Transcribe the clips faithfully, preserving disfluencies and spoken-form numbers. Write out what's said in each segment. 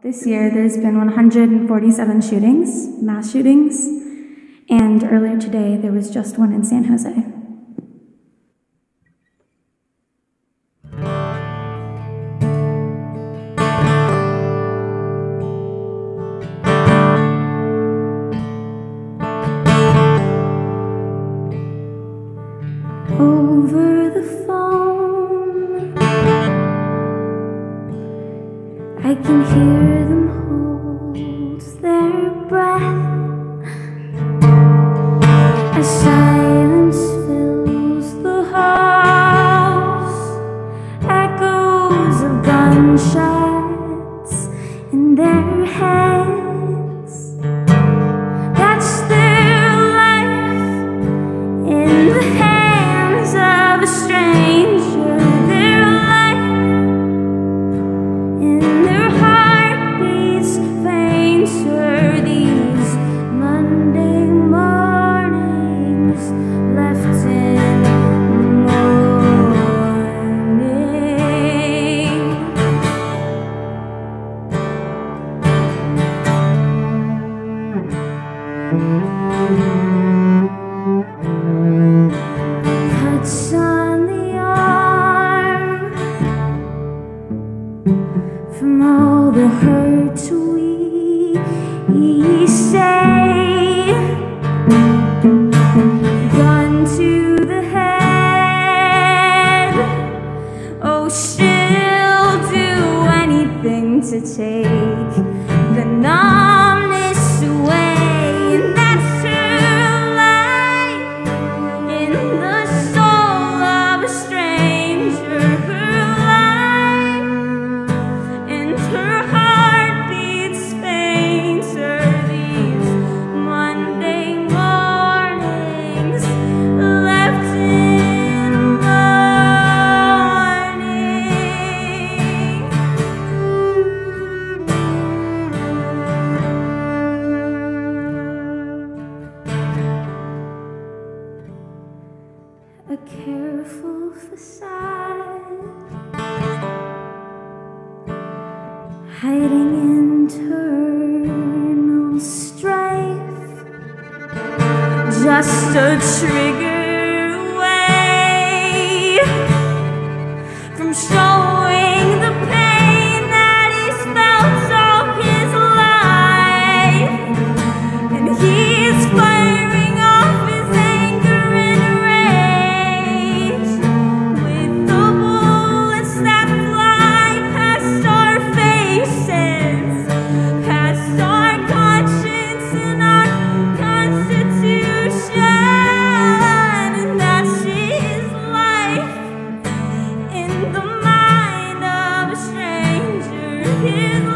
This year, there's been one hundred forty-seven shootings, mass shootings, and earlier today, there was just one in San Jose. Over the phone, I can hear them hold their breath as silence fills the house, echoes of gunshots in their heads. That's their life in the head of a stranger, their life in their heartbeats fainter. These Monday mornings left in the morning. Cuts on the arm from all the hurt we say. Gun to the head. Oh, she'll do anything to take the numbness away. And that's her life in the a careful facade, hiding internal strife, just a trigger away from showing the pain that he's felt all his life, and he's firing off his anger and his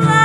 life.